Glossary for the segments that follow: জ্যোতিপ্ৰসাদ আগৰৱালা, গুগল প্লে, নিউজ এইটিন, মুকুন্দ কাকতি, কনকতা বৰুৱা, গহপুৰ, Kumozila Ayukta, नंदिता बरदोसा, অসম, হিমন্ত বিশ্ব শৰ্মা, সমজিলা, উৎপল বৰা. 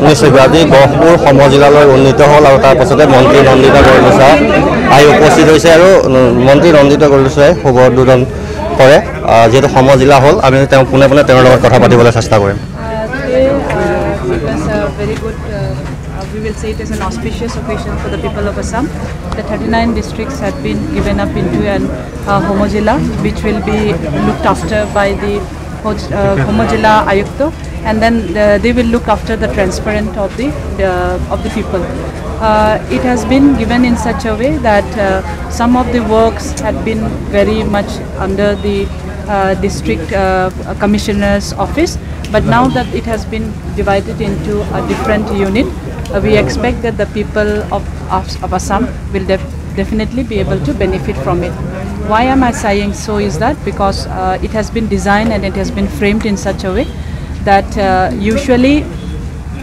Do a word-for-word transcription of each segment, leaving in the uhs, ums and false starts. उन्नीस फेब्रुआरी गहपुर समजिलालय उन्नीत हल और तार पाछते मंत्री नंदिता बरदोसा आई उपस्थित होइसे आरो मंत्री नंदिता बरदोसाय शुभ उद्बोधन करे जेहेतु समजिला हल आमी तें पुने पुने तें লগত কথা পাতিবলৈ চেষ্টা কৰিম very good uh, we will say it is an auspicious occasion for the people of Assam. The thirty-nine districts have been given up into an uh, Kumozila which will be looked after by the uh, Kumozila Ayukta, and then uh, they will look after the transparent of the uh, of the people. Uh, it has been given in such a way that uh, some of the works had been very much under the uh, district uh, commissioner's office, but now that it has been divided into a different unit, uh, we expect that the people of, of, of Assam will def definitely be able to benefit from it. Why am I saying so is that because uh, it has been designed and it has been framed in such a way that uh, usually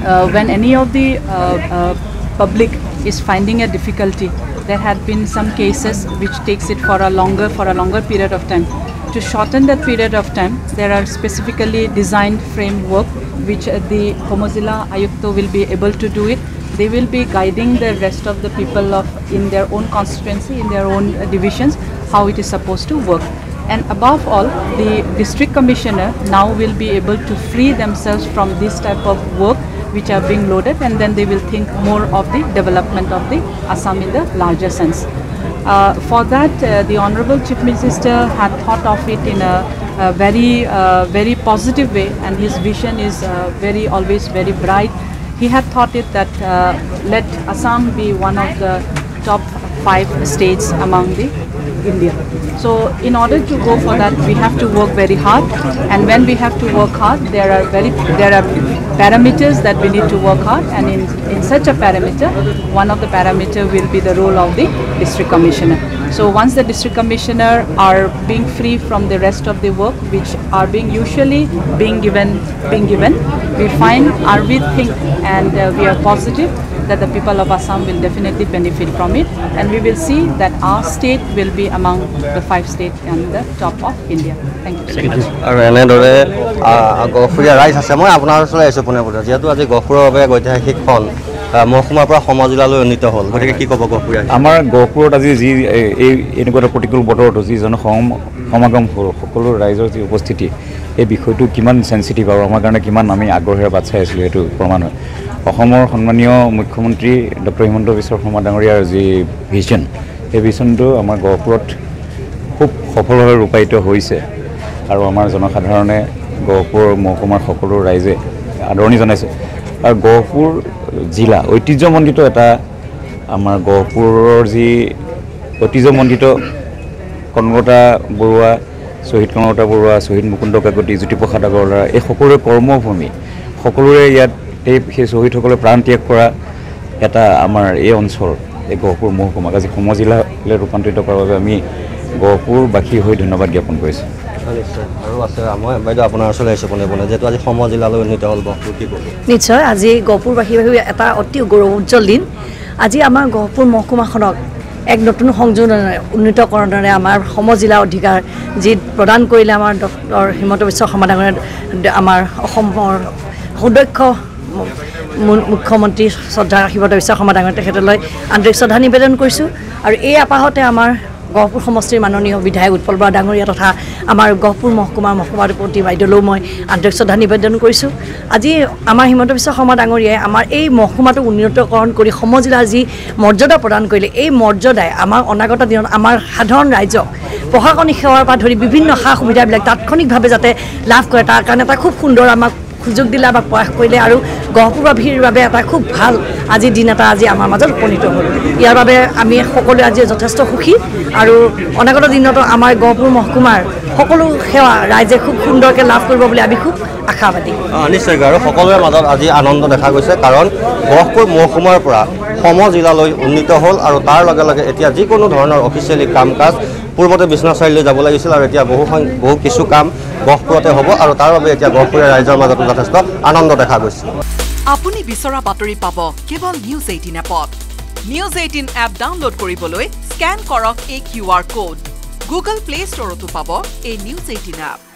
uh, when any of the uh, uh, public is finding a difficulty, there had been some cases which takes it for a longer, for a longer period of time. To shorten that period of time, there are specifically designed framework which uh, the Kumozila Ayukta will be able to do it. They will be guiding the rest of the people of in their own constituency, in their own uh, divisions, how it is supposed to work. And above all, the district commissioner now will be able to free themselves from this type of work which are being loaded, and then they will think more of the development of the Assam in the larger sense. Uh, for that, uh, the Honorable Chief Minister had thought of it in a, a very, uh, very positive way, and his vision is uh, very, always very bright. He had thought it that uh, let Assam be one of the top five states among the India. So, in order to go for that, we have to work very hard. And when we have to work hard, there are very, there are parameters that we need to work hard. And in in such a parameter, one of the parameter will be the role of the district commissioner. So, once the district commissioner are being free from the rest of the work, which are being usually being given, being given, we find, are we think, and uh, we are positive that the people of Assam will definitely benefit from it, and we will see that our state will be among the five states and the top of India. Thank you so much. অসমৰ সন্মানীয় মুখ্যমন্ত্রী doctor হিমন্ত বিশ্ব শৰ্মা ডাঙৰীয়াৰ যি vision এই ভিশনটো আমাৰ গহপুৰত খুব সফলভাৱে ৰূপায়িত হৈছে আৰু আমাৰ জনসাধাৰণে গহপুৰ মহকুমাৰ সকলো ৰাইজে আদৰণি জনাইছে আৰু গহপুৰ জিলা ঐতিহ্যমণ্ডিত এটা আমাৰ গহপুৰৰ যি ঐতিহ্যমণ্ডিত কনকতা বৰুৱা শহীদ কনকতা বৰুৱা শহীদ মুকুন্দ কাকতি জ্যোতিপ্ৰসাদ আগৰৱালা এই সকলোৰে কৰ্মভূমি সকলোৰে ইয়াত এই শহীদসকলে প্ৰাণ ত্যাগ কৰা এটা আমাৰ এই অঞ্চল এই গহপুৰ মহকুমাক আজি সমজিলালৈ ৰূপান্তৰিত কৰাৰ বাবে আমি গহপুৰবাসী হৈ ধন্যবাদ জ্ঞাপন কৰিছোঁ নিশ্চয় আজি গহপুৰবাসী এটা অতি গৌৰৱোজ্জ্বল দিন আজি আমাৰ গহপুৰ মহকুমাখনক এক নতুন সংযোজনেৰে উন্নীতকৰণেৰে আমাৰ সমজিলা অধিকাৰ যি প্ৰদান কৰিলে আমাৰ ডক্টৰ হিমন্ত বিশ্ব শৰ্মা ডাঙৰীয়াই আমাৰ অসমৰ সুদক্ষ মুখ্যমন্ত্রী শ্রদ্ধা হিমন্ত বিশ্ব শর্মা ডাঙৰীয়া তেখেতলৈ আন্তৰিক শ্রদ্ধা নিবেদন কৰিছোঁ আৰু এই আপাহতে আমাৰ গহপুৰ সমষ্টিৰ মাননীয় বিধায়ক উৎপল বৰা ডাঙৰীয়া তথা আমাৰ গহপুৰ মহকুমাৰ মহকুমাধিপতি বাইদেউলৈও মই আন্তৰিক শ্রদ্ধা নিবেদন কৰিছোঁ আজি আমাৰ হিমন্ত বিশ্ব শর্মা ডাঙৰীয়াই আমাৰ এই মহকুমাটো উন্নীতকৰণ কৰি সমজিলাৰ যি মৰ্যাদা প্ৰদান কৰিলে এই মৰ্যাদাই আমাৰ অনাগত দিনত আমাৰ সাধাৰণ ৰাইজক প্ৰশাসনিক সেৱাৰ পৰা ধৰি বিভিন্ন সা সুবিধাবিলাক তাৎক্ষণিকভাৱে যাতে লাভ কৰে তাৰ কাৰণে এটা খুব সুন্দৰ আমাক সুযোগ দিলে আমাক প্ৰয়াস কৰিলে আৰু গহপুৰবাসীৰ বাবে এটা খুব ভাল আজি দিন এটা আজি আমাৰ মাজত উপনীত হ'ল ইয়াৰ বাবে আমি সকলোৱে আজি যথেষ্ট সুখী আৰু অনাগত দিনতো আমাৰ গহপুৰ মহকুমাৰ সকলো সেৱা ৰাইজে খুব সুন্দৰকৈ লাভ কৰিব বুলি আমি খুব আশাবাদী নিশ্চয় আৰু সকলোৰে মাজত আজি আনন্দ দেখা গৈছে কাৰণ গহপুৰ মহকুমাৰ পৰা সমজিলালৈ উন্নীত হ'ল আৰু তাৰ লগে লগে এতিয়া যিকোনো ধৰণৰ অফিচিয়েলি কাম কাজ পূৰ্বতে বিশ্বনাথলৈ যাব লাগিছিল আৰু এতিয়া বহু বহু কিছু কাম গহপুৰতে হ'ব আৰু তাৰ বাবে এতিয়া গহপুৰৰ ৰাইজৰ মাজত যথেষ্ট আনন্দ দেখা গৈছে আপুনি বিচৰা বাতৰি পাব কেৱল নিউজ এইটিন এপত নিউজ এইটিন এপ ডাউনলোড কৰিবলৈ স্ক্যান কৰক এই কিউআৰ কোড গুগল প্লে ষ্টৰতো পাব এই নিউজ এইটিন এপ